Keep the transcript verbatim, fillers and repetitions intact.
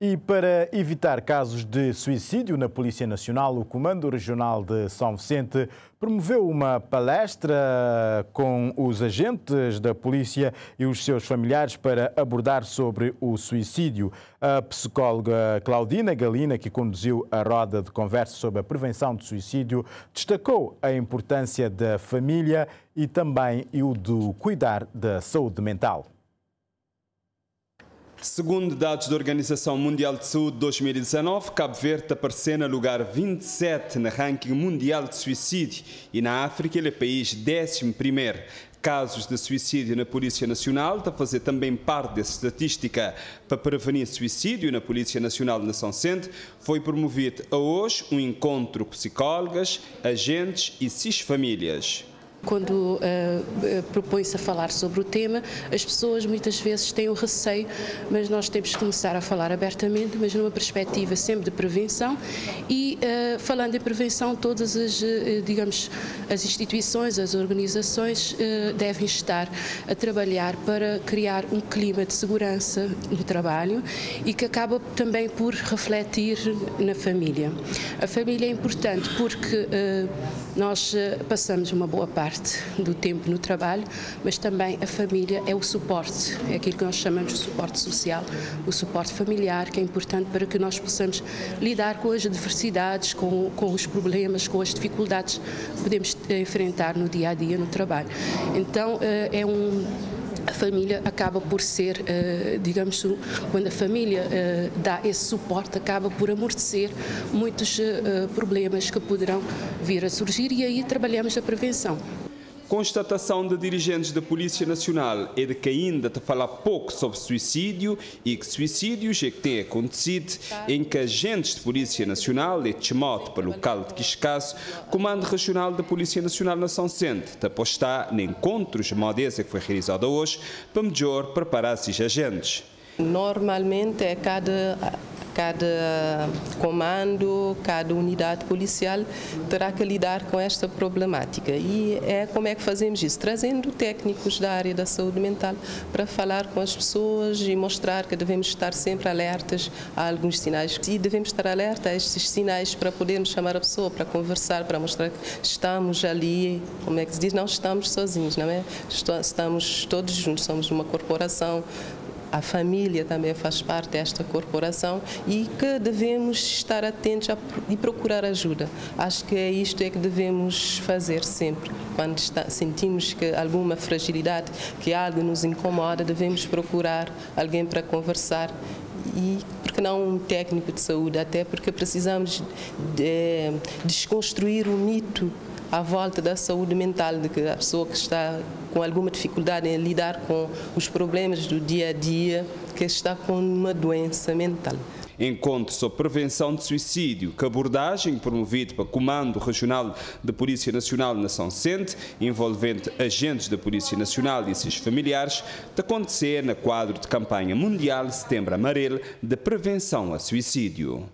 E para evitar casos de suicídio na Polícia Nacional, o Comando Regional de São Vicente promoveu uma palestra com os agentes da polícia e os seus familiares para abordar sobre o suicídio. A psicóloga Claudina Galina, que conduziu a roda de conversa sobre a prevenção do suicídio, destacou a importância da família e também o do cuidar da saúde mental. Segundo dados da Organização Mundial de Saúde dois mil e dezanove, Cabo Verde apareceu no lugar vinte e sete no ranking mundial de suicídio e na África ele é país décimo primeiro. Casos de suicídio na Polícia Nacional está a fazer também parte dessa estatística. Para prevenir suicídio na Polícia Nacional de São Vicente, foi promovido a hoje um encontro com psicólogas, agentes e seis famílias. Quando uh, propõe-se a falar sobre o tema, as pessoas muitas vezes têm o receio, mas nós temos que começar a falar abertamente, mas numa perspectiva sempre de prevenção e uh, falando em prevenção, todas as, uh, digamos, as instituições, as organizações uh, devem estar a trabalhar para criar um clima de segurança no trabalho e que acaba também por refletir na família. A família é importante porque uh, nós uh, passamos uma boa parte do tempo no trabalho, mas também a família é o suporte, é aquilo que nós chamamos de suporte social, o suporte familiar, que é importante para que nós possamos lidar com as diversidades, com, com os problemas, com as dificuldades que podemos enfrentar no dia a dia, no trabalho. Então, é um... A família acaba por ser, digamos, quando a família dá esse suporte, acaba por amortecer muitos problemas que poderão vir a surgir e aí trabalhamos a prevenção. Constatação de dirigentes da Polícia Nacional é de que ainda te fala pouco sobre suicídio e que suicídios é que têm acontecido em que agentes de Polícia Nacional, e Tchimóteo para o local de Quiscaço, Comando Regional da Polícia Nacional na São Vicente, te apostar em encontros modéstia que foi realizada hoje para melhor preparar esses agentes. Normalmente, cada, cada comando, cada unidade policial terá que lidar com esta problemática. E é como é que fazemos isso? Trazendo técnicos da área da saúde mental para falar com as pessoas e mostrar que devemos estar sempre alertas a alguns sinais. E devemos estar alerta a estes sinais para podermos chamar a pessoa, para conversar, para mostrar que estamos ali, como é que se diz? Não estamos sozinhos, não é? Estamos todos juntos, somos uma corporação. A família também faz parte desta corporação e que devemos estar atentos a, e procurar ajuda. Acho que isto é que devemos fazer sempre. Quando está, sentimos que alguma fragilidade, que algo nos incomoda, devemos procurar alguém para conversar e, porque não, um técnico de saúde, até porque precisamos de, de desconstruir o mito à volta da saúde mental, de que a pessoa que está com alguma dificuldade em lidar com os problemas do dia a dia, que está com uma doença mental. Encontro sobre prevenção de suicídio, que abordagem promovida pelo Comando Regional da Polícia Nacional na São Vicente, envolvendo agentes da Polícia Nacional e seus familiares, de acontecer no quadro de campanha mundial Setembro Amarelo de prevenção a suicídio.